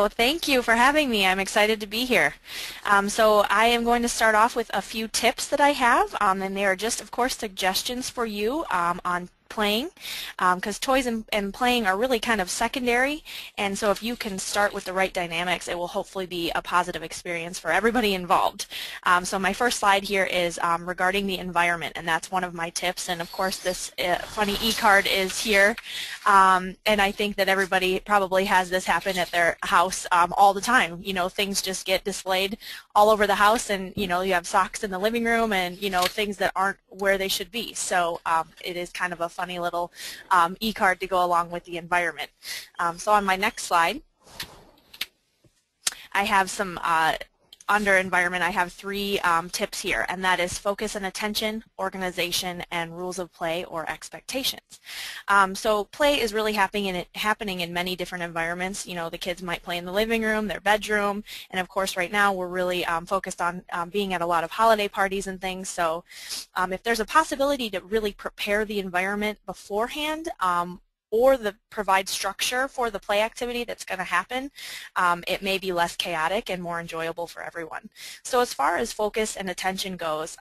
Hello, thank you for having me. I'm excited to be here. So I am going to start off with a few tips that I have, and they are just, of course, suggestions for you on playing, because toys and playing are really kind of secondary, and so if you can start with the right dynamics, it will hopefully be a positive experience for everybody involved. So my first slide here is regarding the environment, and that's one of my tips, and of course this funny e-card is here, and I think that everybody probably has this happen at their house all the time. You know, things just get displayed all over the house, and you know, you have socks in the living room, and you know, things that aren't where they should be, so it is kind of a funny little e-card to go along with the environment. So on my next slide, I have some under environment, I have three tips here, and that is focus and attention, organization, and rules of play or expectations. So play is really happening in many different environments. You know, the kids might play in the living room, their bedroom, and of course right now we're really focused on being at a lot of holiday parties and things, so if there's a possibility to really prepare the environment beforehand, or provide structure for the play activity that's going to happen, it may be less chaotic and more enjoyable for everyone. So as far as focus and attention goes,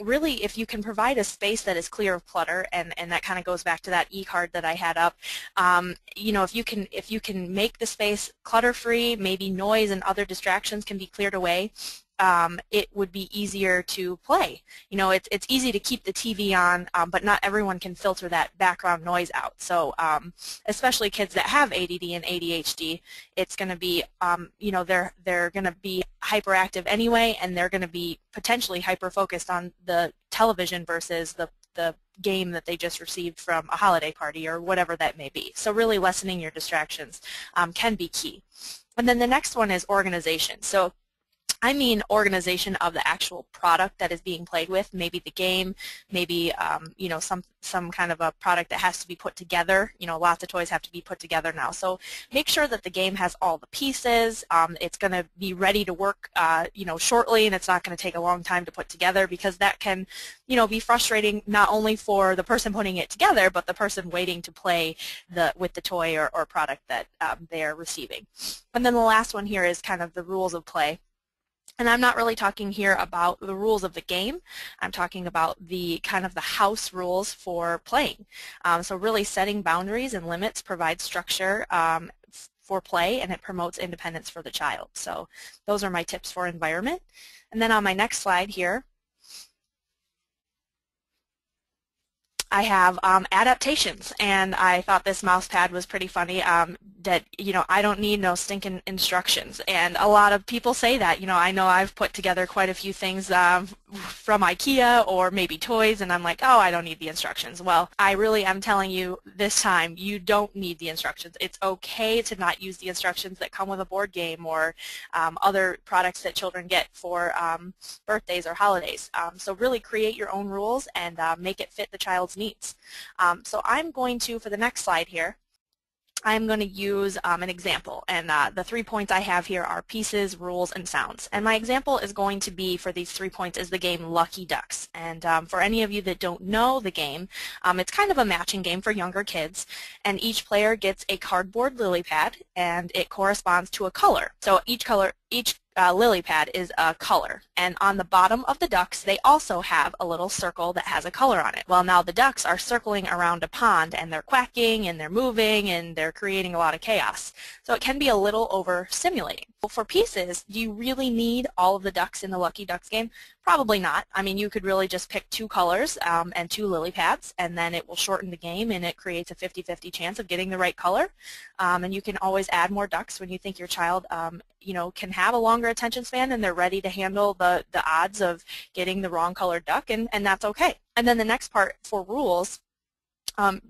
really if you can provide a space that is clear of clutter, and that kind of goes back to that e-card that I had up, you know, if you can make the space clutter-free, maybe noise and other distractions can be cleared away, it would be easier to play. You know, it's easy to keep the TV on, but not everyone can filter that background noise out. So especially kids that have ADD and ADHD, it's going to be, you know, they're going to be hyperactive anyway, and they're going to be potentially hyper-focused on the television versus the game that they just received from a holiday party or whatever that may be. So really lessening your distractions can be key. And then the next one is organization. So I mean organization of the actual product that is being played with, maybe the game, maybe you know, some kind of a product that has to be put together. You know, lots of toys have to be put together now. So make sure that the game has all the pieces. It's going to be ready to work, you know, shortly, and it's not going to take a long time to put together, because that can, you know, be frustrating not only for the person putting it together, but the person waiting to play with the toy or product that they are receiving. And then the last one here is kind of the rules of play. And I'm not really talking here about the rules of the game. I'm talking about the kind of the house rules for playing. So really setting boundaries and limits provides structure for play, and it promotes independence for the child. So those are my tips for environment. And then on my next slide here, I have adaptations, and I thought this mouse pad was pretty funny, that, you know, I don't need no stinking instructions, and a lot of people say that. You know I've put together quite a few things from IKEA or maybe toys, and I'm like, oh, I don't need the instructions. Well, I really am telling you this time, you don't need the instructions. It's okay to not use the instructions that come with a board game or other products that children get for birthdays or holidays. So really create your own rules and make it fit the child's needs. So I'm going to, for the next slide here, I'm going to use an example, and the 3 points I have here are pieces, rules, and sounds. And my example is going to be, for these 3 points, is the game Lucky Ducks. And for any of you that don't know the game, it's kind of a matching game for younger kids, and each player gets a cardboard lily pad, and it corresponds to a color. So each lily pad is a color, and on the bottom of the ducks they also have a little circle that has a color on it. Well, now the ducks are circling around a pond, and they're quacking and they're moving and they're creating a lot of chaos, so it can be a little overstimulating. For pieces, do you really need all of the ducks in the Lucky Ducks game? Probably not. I mean, you could really just pick 2 colors and 2 lily pads, and then it will shorten the game, and it creates a 50-50 chance of getting the right color. And you can always add more ducks when you think your child you know, can have a longer attention span and they're ready to handle the odds of getting the wrong colored duck, and that's okay. And then the next part for rules,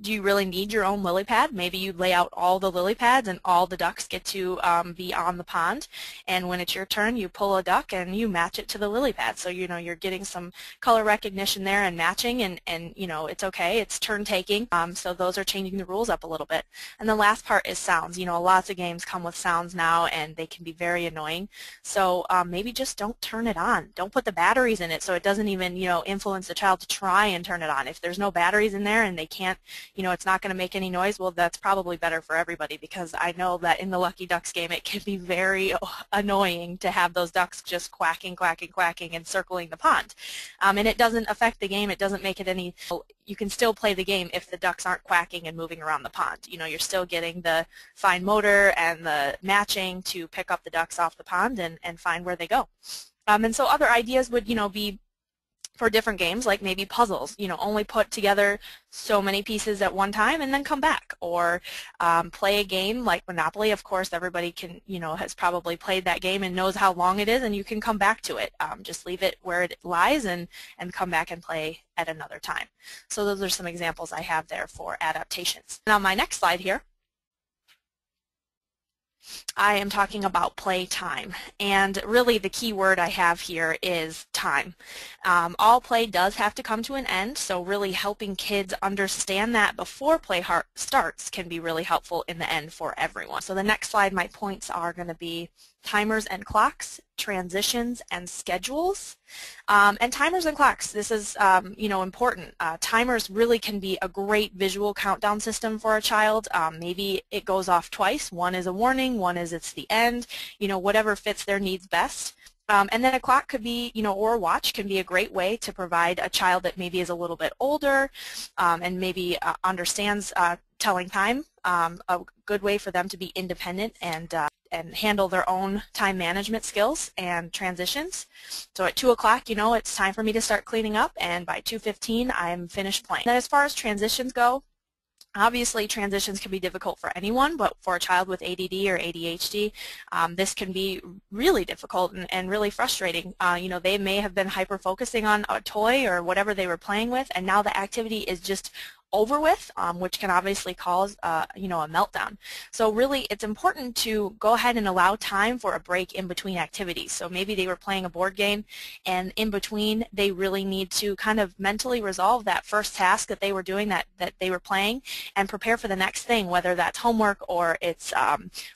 do you really need your own lily pad? Maybe you lay out all the lily pads and all the ducks get to be on the pond, and when it's your turn you pull a duck and you match it to the lily pad. So you know, you're getting some color recognition there and matching, and you know, it's okay, it's turn taking. So those are changing the rules up a little bit. And the last part is sounds. You know, lots of games come with sounds now, and they can be very annoying. So maybe just don't turn it on. Don't put the batteries in it, so it doesn't even, you know, influence the child to try and turn it on. If there's no batteries in there and they can't can't, you know, it's not going to make any noise, well, that's probably better for everybody, because I know that in the Lucky Ducks game it can be very annoying to have those ducks just quacking and circling the pond. And it doesn't affect the game, it doesn't make it any, you can still play the game if the ducks aren't quacking and moving around the pond. You know, you're still getting the fine motor and the matching to pick up the ducks off the pond and find where they go. And so other ideas would, you know, be for different games, like maybe puzzles, you know, only put together so many pieces at one time and then come back, or play a game like Monopoly. Of course, everybody can, you know, has probably played that game and knows how long it is, and you can come back to it. Just leave it where it lies and come back and play at another time. So those are some examples I have there for adaptations. And on my next slide here, I am talking about play time, and really the key word I have here is time. All play does have to come to an end, so really helping kids understand that before play starts can be really helpful in the end for everyone. So the next slide, my points are going to be timers and clocks, transitions and schedules, and timers and clocks. This is, you know, important. Timers really can be a great visual countdown system for a child. Maybe it goes off twice. One is a warning, one is it's the end. You know, whatever fits their needs best. And then a clock could be, you know, or a watch can be a great way to provide a child that maybe is a little bit older and maybe understands telling time. A good way for them to be independent and handle their own time management skills and transitions. So at 2 o'clock, you know, it's time for me to start cleaning up, and by 2:15 I'm finished playing. And as far as transitions go, obviously transitions can be difficult for anyone, but for a child with ADD or ADHD, this can be really difficult and really frustrating. You know, they may have been hyper-focusing on a toy or whatever they were playing with, and now the activity is just over with, which can obviously cause, you know, a meltdown. So really it's important to go ahead and allow time for a break in between activities. So maybe they were playing a board game, and in between they really need to kind of mentally resolve that first task that they were doing, that they were playing, and prepare for the next thing, whether that's homework or it's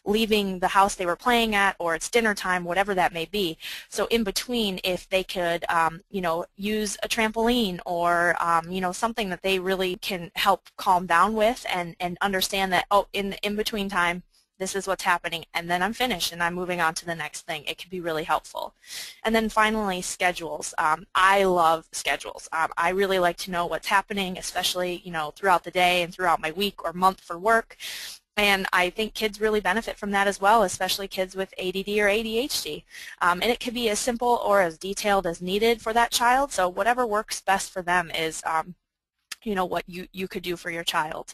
leaving the house they were playing at, or it's dinner time, whatever that may be. So in between, if they could, you know, use a trampoline or, you know, something that they really can help calm down with and understand that, oh, in the in-between time, this is what's happening, and then I'm finished and I'm moving on to the next thing. It can be really helpful. And then finally, schedules. I love schedules. I really like to know what's happening, especially, you know, throughout the day and throughout my week or month for work. And I think kids really benefit from that as well, especially kids with ADD or ADHD. And it can be as simple or as detailed as needed for that child. So whatever works best for them is you know, what you could do for your child.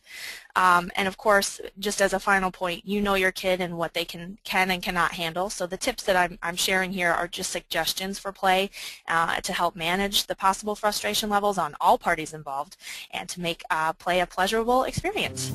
And of course, just as a final point, you know your kid and what they can and cannot handle. So the tips that I'm sharing here are just suggestions for play to help manage the possible frustration levels on all parties involved and to make play a pleasurable experience.